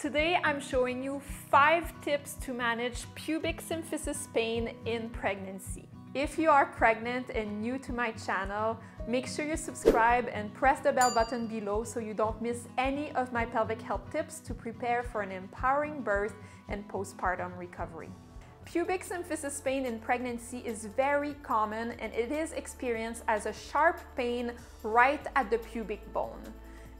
Today I'm showing you 5 tips to manage pubic symphysis pain in pregnancy. If you are pregnant and new to my channel, make sure you subscribe and press the bell button below so you don't miss any of my pelvic health tips to prepare for an empowering birth and postpartum recovery. Pubic symphysis pain in pregnancy is very common and it is experienced as a sharp pain right at the pubic bone.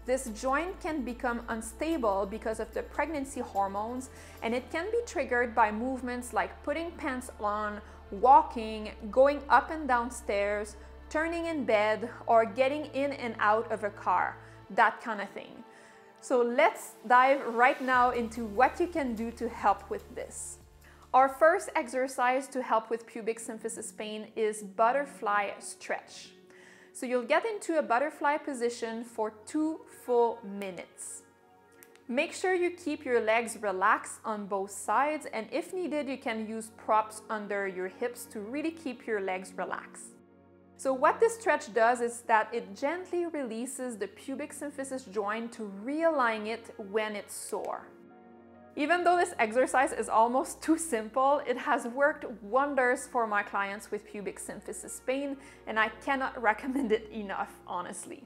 This joint can become unstable because of the pregnancy hormones and it can be triggered by movements like putting pants on, walking, going up and down stairs, turning in bed, or getting in and out of a car, that kind of thing. So let's dive right now into what you can do to help with this. Our first exercise to help with pubic symphysis pain is butterfly stretch. So you'll get into a butterfly position for 2 full minutes. Make sure you keep your legs relaxed on both sides, and if needed, you can use props under your hips to really keep your legs relaxed. So what this stretch does is that it gently releases the pubic symphysis joint to realign it when it's sore. Even though this exercise is almost too simple, it has worked wonders for my clients with pubic symphysis pain, and I cannot recommend it enough, honestly.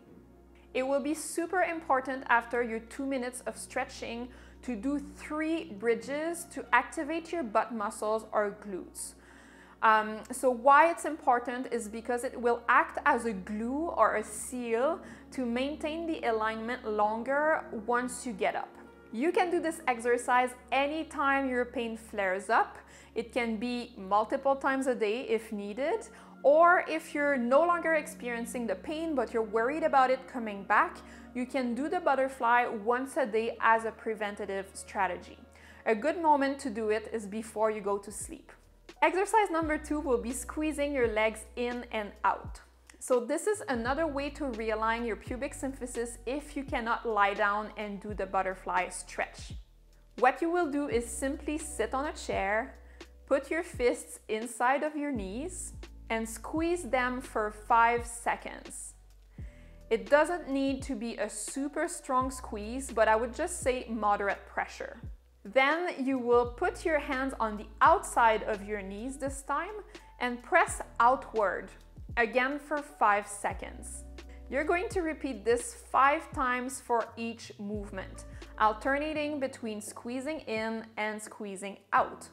It will be super important after your 2 minutes of stretching to do 3 bridges to activate your butt muscles or glutes. So why it's important is because it will act as a glue or a seal to maintain the alignment longer once you get up. You can do this exercise anytime your pain flares up. It can be multiple times a day if needed, or if you're no longer experiencing the pain but you're worried about it coming back, you can do the butterfly once a day as a preventative strategy. A good moment to do it is before you go to sleep. Exercise number 2 will be squeezing your legs in and out. So this is another way to realign your pubic symphysis if you cannot lie down and do the butterfly stretch. What you will do is simply sit on a chair, put your fists inside of your knees, and squeeze them for 5 seconds. It doesn't need to be a super strong squeeze, but I would just say moderate pressure. Then you will put your hands on the outside of your knees this time and press outward. Again for 5 seconds. You're going to repeat this 5 times for each movement, alternating between squeezing in and squeezing out.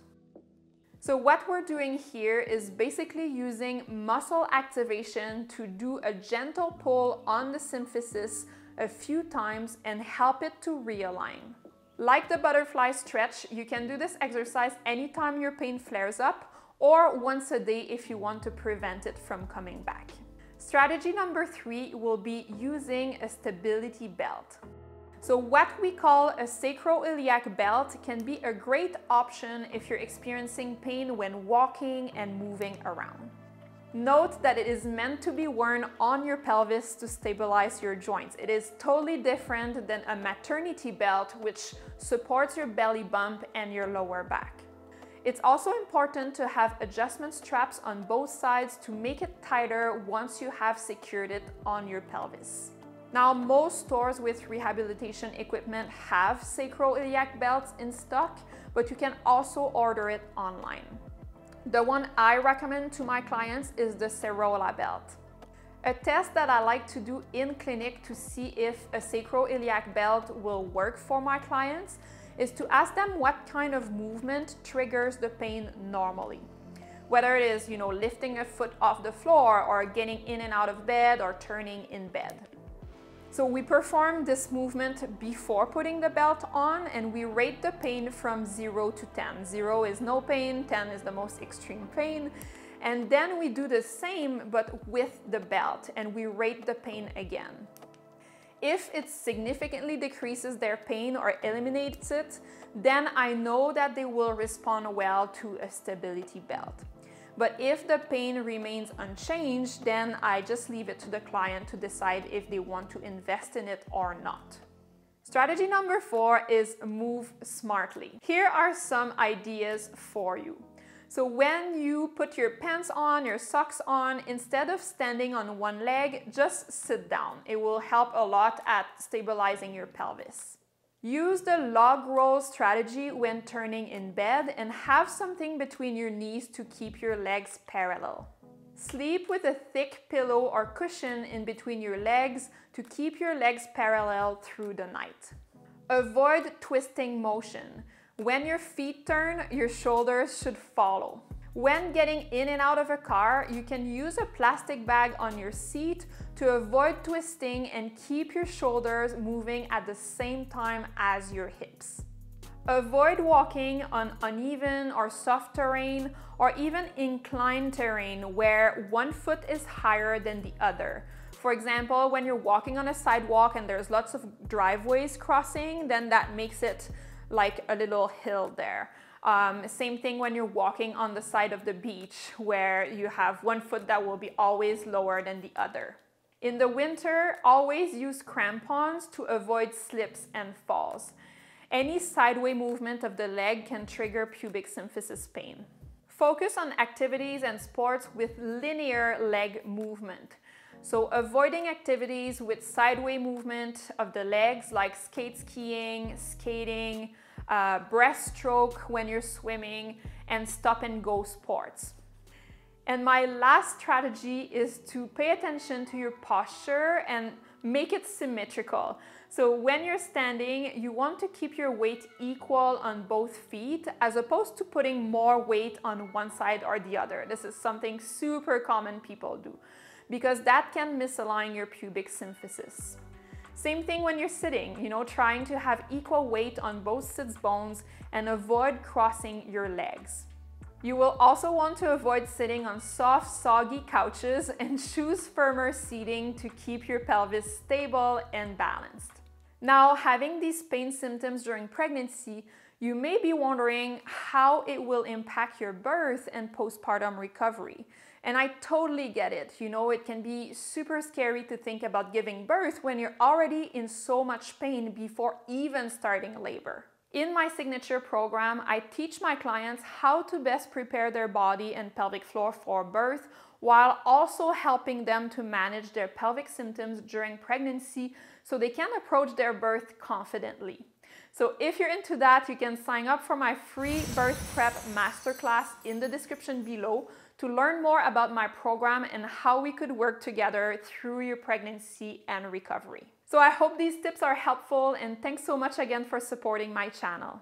So what we're doing here is basically using muscle activation to do a gentle pull on the symphysis a few times and help it to realign. Like the butterfly stretch, you can do this exercise anytime your pain flares up, or once a day if you want to prevent it from coming back. Strategy number 3 will be using a stability belt. So what we call a sacroiliac belt can be a great option if you're experiencing pain when walking and moving around. Note that it is meant to be worn on your pelvis to stabilize your joints. It is totally different than a maternity belt, which supports your belly bump and your lower back. It's also important to have adjustment straps on both sides to make it tighter once you have secured it on your pelvis. Now, most stores with rehabilitation equipment have sacroiliac belts in stock, but you can also order it online. The one I recommend to my clients is the Serola belt. A test that I like to do in clinic to see if a sacroiliac belt will work for my clients is to ask them what kind of movement triggers the pain normally. Whether it is, lifting a foot off the floor or getting in and out of bed or turning in bed. So we perform this movement before putting the belt on and we rate the pain from 0 to 10. 0 is no pain, 10 is the most extreme pain. And then we do the same but with the belt and we rate the pain again. If it significantly decreases their pain or eliminates it, then I know that they will respond well to a stability belt. But if the pain remains unchanged, then I just leave it to the client to decide if they want to invest in it or not. Strategy number 4 is move smartly. Here are some ideas for you. So when you put your pants on, your socks on, instead of standing on one leg, just sit down. It will help a lot at stabilizing your pelvis. Use the log roll strategy when turning in bed and have something between your knees to keep your legs parallel. Sleep with a thick pillow or cushion in between your legs to keep your legs parallel through the night. Avoid twisting motion. When your feet turn, your shoulders should follow. When getting in and out of a car, you can use a plastic bag on your seat to avoid twisting and keep your shoulders moving at the same time as your hips. Avoid walking on uneven or soft terrain or even inclined terrain where one foot is higher than the other. For example, when you're walking on a sidewalk and there's lots of driveways crossing, then that makes it like a little hill there. Same thing when you're walking on the side of the beach where you have one foot that will be always lower than the other. In the winter, always use crampons to avoid slips and falls. Any sideway movement of the leg can trigger pubic symphysis pain. Focus on activities and sports with linear leg movement. So avoiding activities with sideway movement of the legs like skate skiing, skating, breaststroke when you're swimming, and stop and go sports. And my last strategy is to pay attention to your posture and make it symmetrical. So when you're standing, you want to keep your weight equal on both feet as opposed to putting more weight on one side or the other. This is something super common people do because that can misalign your pubic symphysis. Same thing when you're sitting, trying to have equal weight on both sits bones and avoid crossing your legs. You will also want to avoid sitting on soft, soggy couches and choose firmer seating to keep your pelvis stable and balanced. Now, having these pain symptoms during pregnancy, you may be wondering how it will impact your birth and postpartum recovery. And I totally get it. It can be super scary to think about giving birth when you're already in so much pain before even starting labor. In my signature program, I teach my clients how to best prepare their body and pelvic floor for birth while also helping them to manage their pelvic symptoms during pregnancy so they can approach their birth confidently. So if you're into that, you can sign up for my free birth prep masterclass in the description below to learn more about my program and how we could work together through your pregnancy and recovery. So I hope these tips are helpful, and thanks so much again for supporting my channel.